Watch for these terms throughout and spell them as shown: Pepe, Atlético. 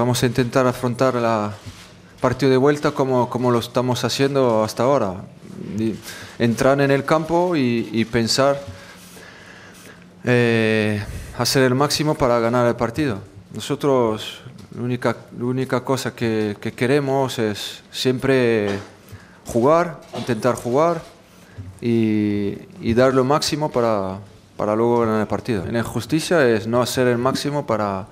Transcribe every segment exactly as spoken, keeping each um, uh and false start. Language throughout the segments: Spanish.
Vamos a intentar afrontar el partido de vuelta como, como lo estamos haciendo hasta ahora. Entrar en el campo y, y pensar, eh, hacer el máximo para ganar el partido. Nosotros la única, la única cosa que, que queremos es siempre jugar, intentar jugar y, y dar lo máximo para, para luego ganar el partido. En la injusticia es no hacer el máximo para...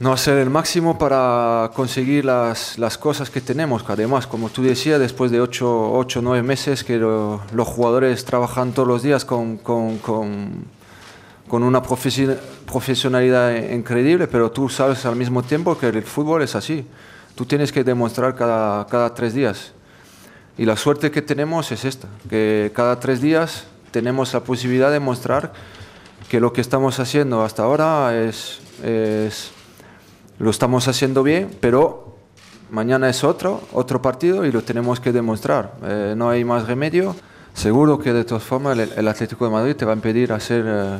No hacer el máximo para conseguir las, las cosas que tenemos. Además, como tú decías, después de ocho o nueve meses que lo, los jugadores trabajan todos los días con, con, con, con una profesi- profesionalidad increíble, pero tú sabes al mismo tiempo que el fútbol es así. Tú tienes que demostrar cada, cada tres días. Y la suerte que tenemos es esta, que cada tres días tenemos la posibilidad de mostrar que lo que estamos haciendo hasta ahora es... es lo estamos haciendo bien, pero mañana es otro, otro partido y lo tenemos que demostrar. Eh, no hay más remedio. Seguro que de todas formas el, el Atlético de Madrid te va a impedir hacer eh,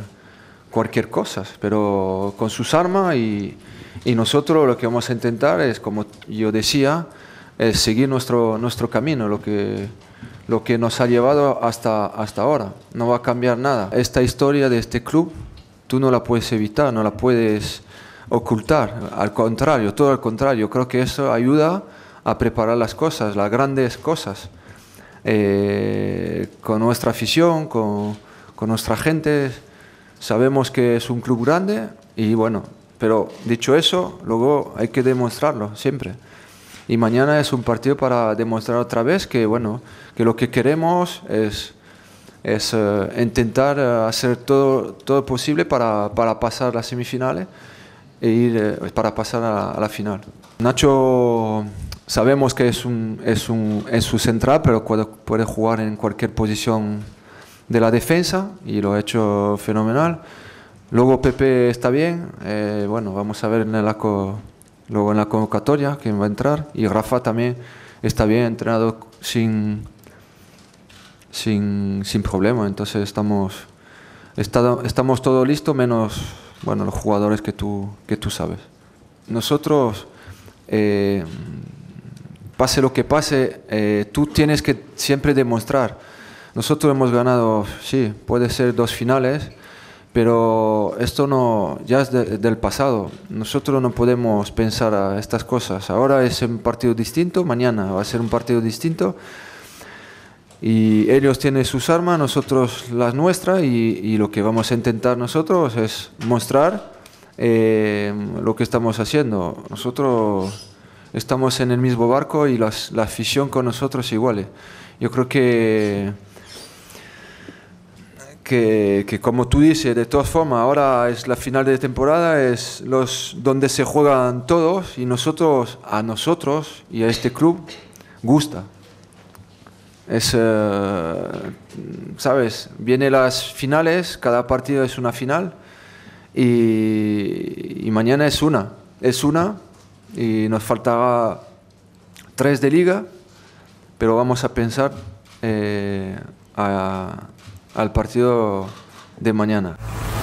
cualquier cosa, pero con sus armas y, y nosotros lo que vamos a intentar es, como yo decía, es seguir nuestro, nuestro camino, lo que, lo que nos ha llevado hasta, hasta ahora. No va a cambiar nada. Esta historia de este club tú no la puedes evitar, no la puedes... ocultar, al contrario, todo al contrario. Creo que eso ayuda a preparar las cosas, las grandes cosas. Eh, con nuestra afición, con, con nuestra gente, sabemos que es un club grande y bueno, pero dicho eso, luego hay que demostrarlo siempre. Y mañana es un partido para demostrar otra vez que bueno, que lo que queremos es, es uh, intentar uh, hacer todo, todo posible para, para pasar las semifinales. E ir eh, para pasar a, a la final. Nacho sabemos que es un, es un, es su central, pero puede, puede jugar en cualquier posición de la defensa y lo ha hecho fenomenal. Luego Pepe está bien, eh, bueno, vamos a ver en el arco, luego en la convocatoria quién va a entrar, y Rafa también está bien entrenado sin, sin, sin problema. Entonces estamos, está, estamos todo listo menos... Bueno, los jugadores que tú, que tú sabes. Nosotros, eh, pase lo que pase, eh, tú tienes que siempre demostrar. Nosotros hemos ganado, sí, puede ser dos finales, pero esto no, ya es de, del pasado. Nosotros no podemos pensar a estas cosas. Ahora es un partido distinto, mañana va a ser un partido distinto. Y ellos tienen sus armas, nosotros las nuestras, y, y lo que vamos a intentar nosotros es mostrar eh, lo que estamos haciendo. Nosotros estamos en el mismo barco y las, la afición con nosotros iguales. Yo creo que, que, que, como tú dices, de todas formas, ahora es la final de temporada, es los, donde se juegan todos, y nosotros, a nosotros y a este club gusta. Es, uh, sabes, vienen las finales, cada partido es una final y, y mañana es una, es una y nos faltará tres de liga, pero vamos a pensar eh, a, al partido de mañana.